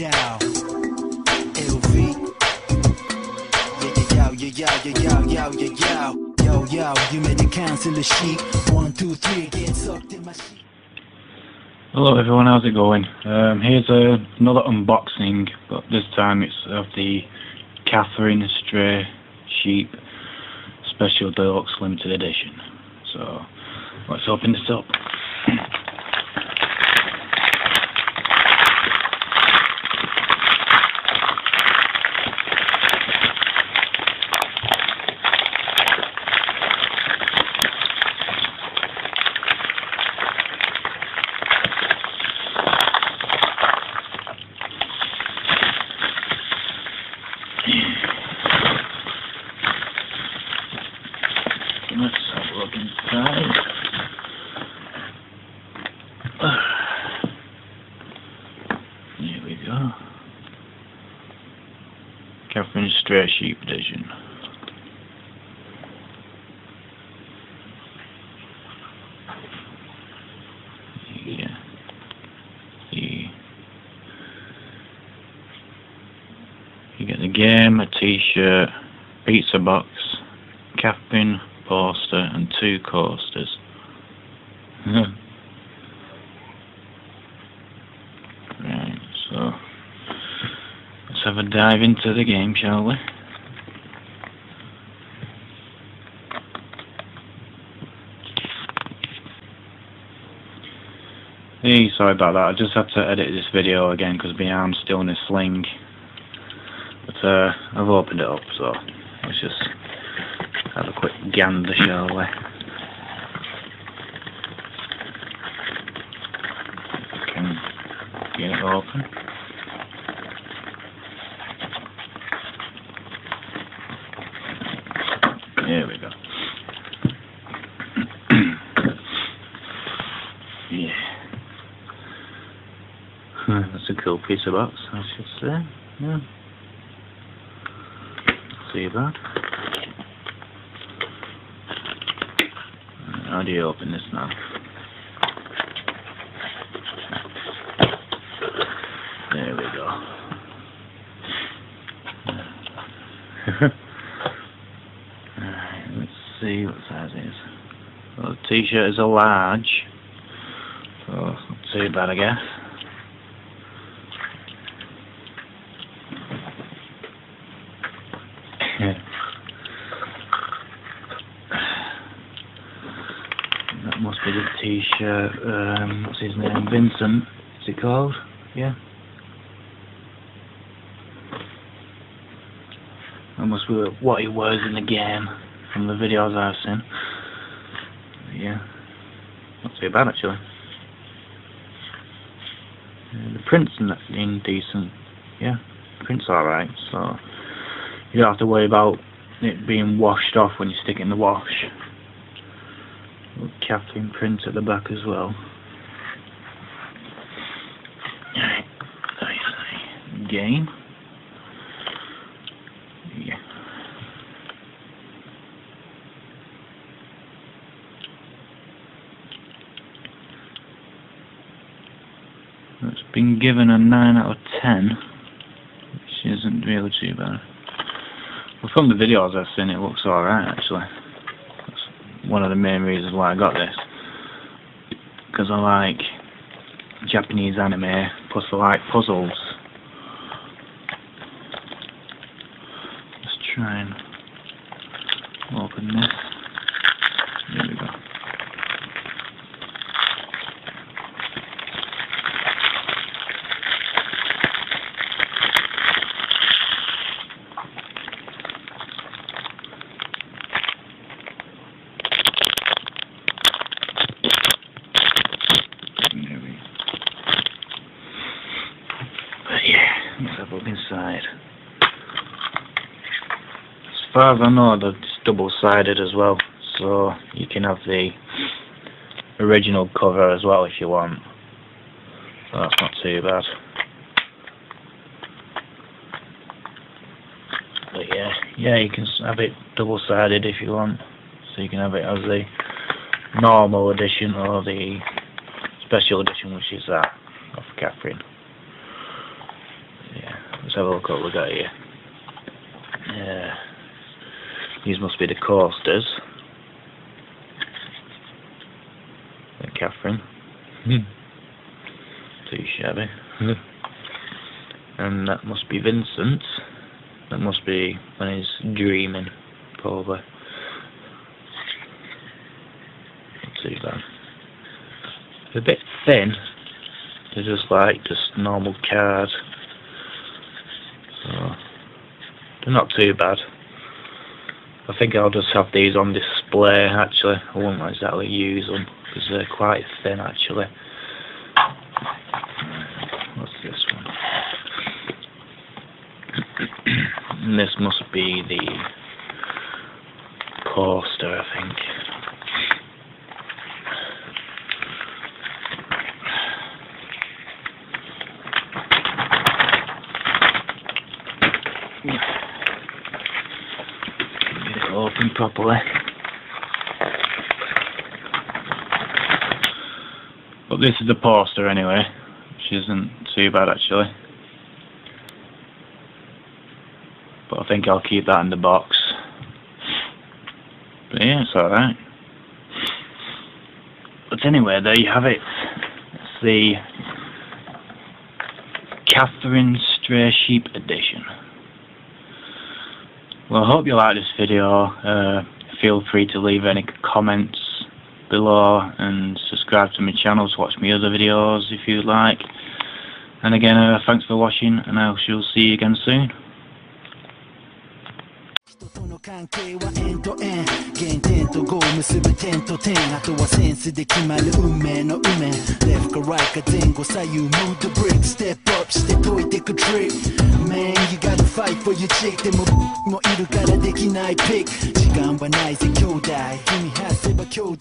Yeah, LV. Yeah, yeah, yeah, yeah, yeah, yeah, yeah. Yo, yo, you made the cancel the sheep. 1, 2, 3, get sucked in my sheep. Hello everyone, how's it going? Here's another unboxing, but this time it's of the Catherine Stray Sheep Special Deluxe Limited Edition. So, let's open this up. Let's have a look inside. Here we go. Catherine Stray Sheep Edition. Here. You get the game, a t-shirt, pizza box, Catherine poster and 2 coasters. Right, so let's have a dive into the game, shall we? Hey, sorry about that. I just had to edit this video again because my arm's still in a sling. But I've opened it up, so let's just have a quick gander, shall we? Can get it open. There we go. Yeah. That's a cool piece of box, I should say. Yeah. See that? How do you open this now? There we go. Alright, let's see what size it is. Well, the t-shirt is a large. So, not too bad, I guess. That must be the t-shirt, what's his name, Vincent, is it called? Yeah. That must be what he wears in the game, from the videos I've seen. Yeah, not too bad actually. The print's indecent, yeah, the print's alright, so you don't have to worry about it being washed off when you stick it in the wash. Catherine print at the back as well. Alright, nice game. Yeah. It's been given a 9/10, which isn't really too bad. Well, from the videos I've seen, it looks alright actually. One of the main reasons why I got this, because I like Japanese anime, plus I like puzzles. Let's try and open this. There we go. Let's have a look inside. As far as I know, they're just double-sided as well, so you can have the original cover as well if you want. So that's not too bad. But yeah, you can have it double-sided if you want. So you can have it as the normal edition or the special edition, which is that of Catherine. Let's have a look what we got here. These must be the coasters. And Catherine. Too shabby. And that must be Vincent. That must be when he's dreaming, probably. Not too bad. It's a bit thin. They're just like just normal cards. So they're not too bad. I think I'll just have these on display actually. I won't exactly use them because they're quite thin actually. What's this one? And this must be the poster, I think. Open properly. But this is the poster anyway, which isn't too bad actually. But I think I'll keep that in the box. But yeah, it's alright. But anyway, there you have it. It's the Catherine Stray Sheep Edition. Well, I hope you like this video. Feel free to leave any comments below and subscribe to my channel to watch my other videos if you'd like. And again, thanks for watching, and I shall see you again soon. Man, you gotta fight for your chick. でももういるからできないピック。時間はないぜ兄弟。君はせば兄弟。